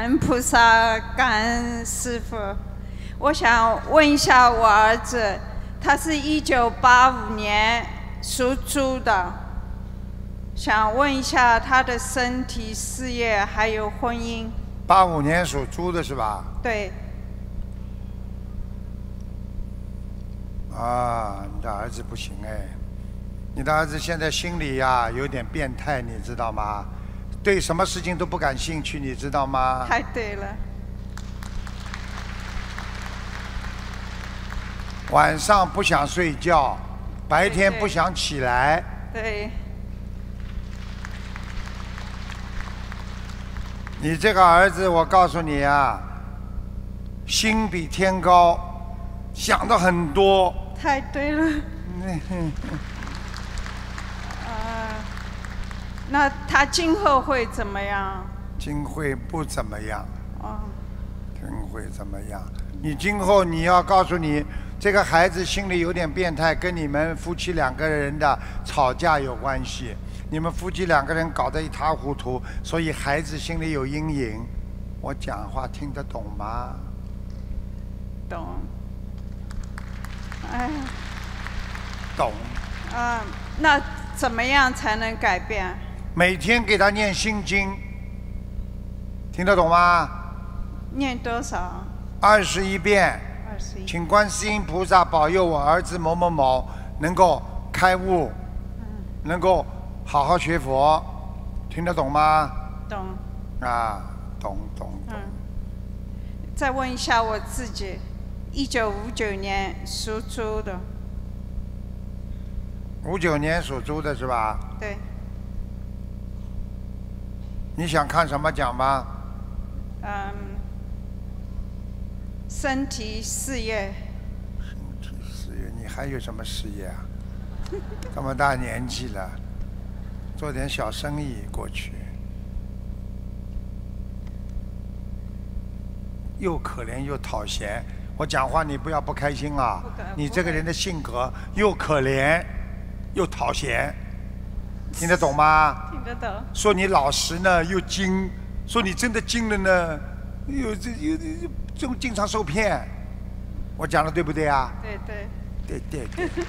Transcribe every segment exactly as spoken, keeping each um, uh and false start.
感恩菩萨，感恩师父。我想问一下我儿子，他是一九八五年属猪的，想问一下他的身体、事业还有婚姻。八五年属猪的是吧？对。啊，你的儿子不行哎，你的儿子现在心里呀有点变态，你知道吗？ 对什么事情都不感兴趣，你知道吗？太对了。晚上不想睡觉，白天不想起来。对, 对。你这个儿子，我告诉你啊，心比天高，想的很多。太对了。那他今后会怎么样？今后不怎么样。哦。今后怎么样？你今后你要告诉你，这个孩子心里有点变态，跟你们夫妻两个人的吵架有关系。你们夫妻两个人搞得一塌糊涂，所以孩子心里有阴影。我讲话听得懂吗？懂。哎。懂。啊，那怎么样才能改变？ 每天给他念心经，听得懂吗？念多少？二十一遍。二十一。请观世音菩萨保佑我儿子某某某能够开悟，嗯、能够好好学佛，听得懂吗？懂。啊，懂懂懂、嗯。再问一下我自己，一九五九年属猪的。五九年属猪的是吧？对。 你想看什么讲吧？嗯，身体事业。身体事业，你还有什么事业啊？这么大年纪了，做点小生意过去。又可怜又讨嫌，我讲话你不要不开心啊！你这个人的性格又可怜又讨嫌。 听得懂吗？听得懂。说你老实呢，又精；说你真的精了呢，又这又又经常受骗。我讲的对不对啊？对对。对对对。对对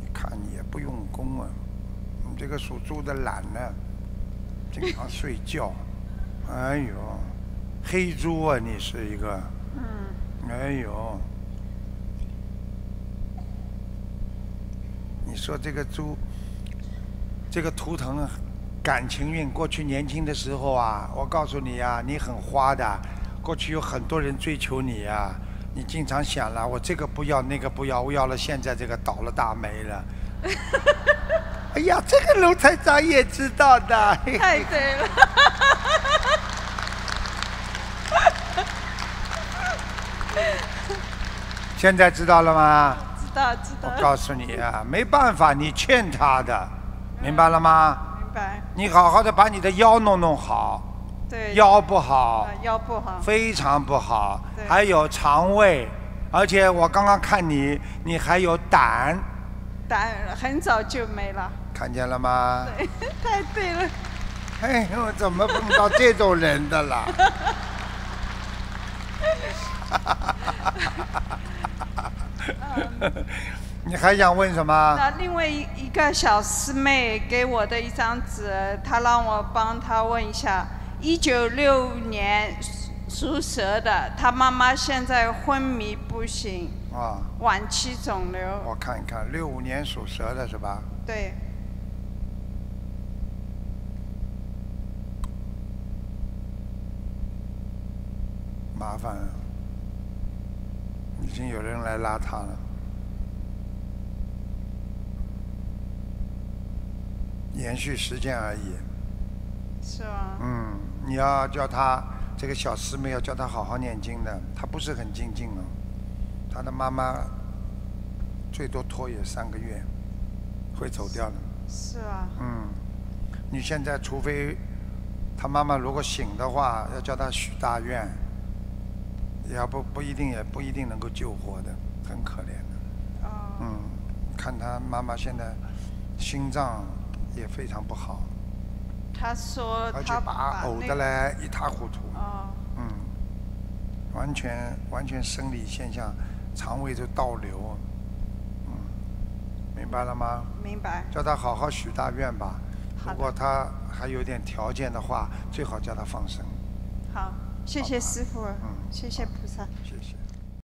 你看你也不用功啊，你这个属猪的懒呢，经常睡觉。哎呦，黑猪啊，你是一个。嗯。哎呦。 你说这个猪，这个图腾感情运，过去年轻的时候啊，我告诉你啊，你很花的。过去有很多人追求你啊，你经常想了，我这个不要，那个不要，我要了，现在这个倒了大霉了。哎呀，这个卢台长也知道的。太对了。现在知道了吗？ 我告诉你啊，没办法，你欠他的，明白了吗？明白。你好好的把你的腰弄弄好，对，腰不好，腰不好，非常不好，还有肠胃，而且我刚刚看你，你还有胆，胆很早就没了，看见了吗？对，太对了。哎呦，怎么碰到这种人的了？哈哈哈哈哈！ 你还想问什么？那另外一个小师妹给我的一张纸，她让我帮她问一下，一九六五年属蛇的，她妈妈现在昏迷不醒，啊，晚期肿瘤。我看一看，六五年属蛇的是吧？对。麻烦了。 已经有人来拉他了，延续时间而已。是吗？嗯，你要叫他这个小师妹要叫他好好念经的，他不是很精进哦。他的妈妈最多拖延三个月，会走掉的。是啊。嗯，你现在除非他妈妈如果醒的话，要叫他许大愿。 也不不一定，也不一定能够救活的，很可怜的。哦、嗯，看他妈妈现在心脏也非常不好。他说他而且把呕的嘞一塌糊涂。哦、嗯，完全完全生理现象，肠胃就倒流。嗯，明白了吗？明白。叫他好好许大愿吧。如果他还有点条件的话，最好叫他放生。好，谢谢师父，嗯、谢谢菩萨。谢谢。